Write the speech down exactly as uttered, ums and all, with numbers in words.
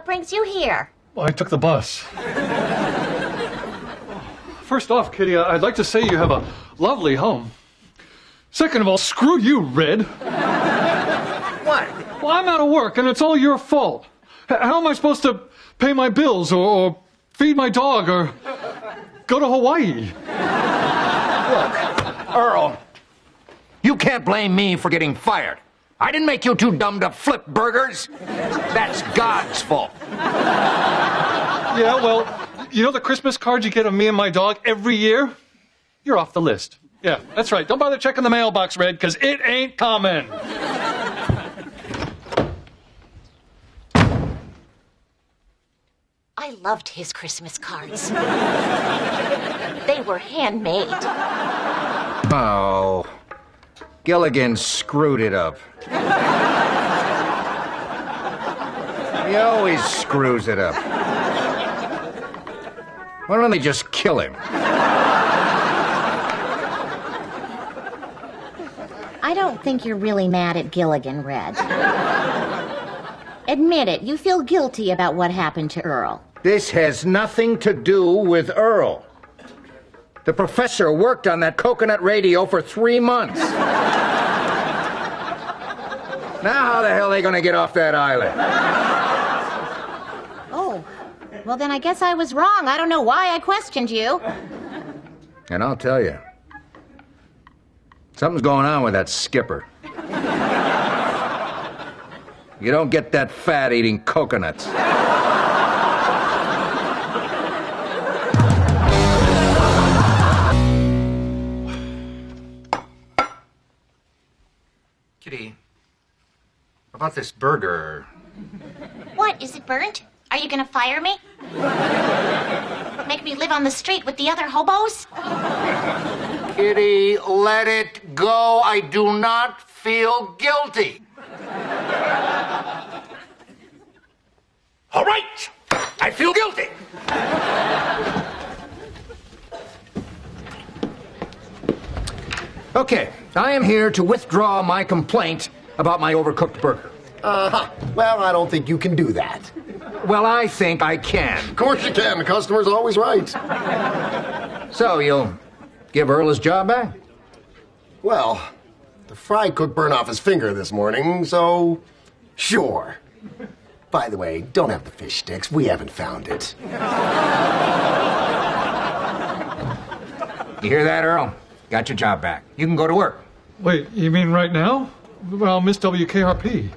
What brings you here? Well, I took the bus. First off, Kitty, I'd like to say you have a lovely home. Second of all, screw you, Red. What? Well, I'm out of work, and it's all your fault. How am I supposed to pay my bills, or, or feed my dog, or go to Hawaii? Look, Earl, you can't blame me for getting fired. I didn't make you too dumb to flip burgers. That's God's fault. Yeah, well, you know the Christmas card you get of me and my dog every year? You're off the list. Yeah, that's right. Don't bother checking the mailbox, Red, because it ain't coming. I loved his Christmas cards. They were handmade. Oh. Gilligan screwed it up. He always screws it up. Why don't they just kill him? I don't think you're really mad at Gilligan, Red. Admit it, you feel guilty about what happened to Earl. This has nothing to do with Earl. The professor worked on that coconut radio for three months. Now how the hell are they going to get off that island? Oh, well then I guess I was wrong. I don't know why I questioned you. And I'll tell you. Something's going on with that skipper. You don't get that fat eating coconuts. Kitty, about this burger. What? Is it burnt? Are you gonna fire me? Make me live on the street with the other hobos? Kitty, let it go. I do not feel guilty. All right! I feel guilty! Okay, I am here to withdraw my complaint about my overcooked burger. Uh-huh. Well, I don't think you can do that. Well, I think I can. Of course you can. The customer's always right. So, you'll give Earl his job back? Well, the fry cook burned off his finger this morning, so sure. By the way, don't have the fish sticks. We haven't found it. You hear that, Earl? Got your job back. You can go to work. Wait, you mean right now? Well, I'll miss W K R P.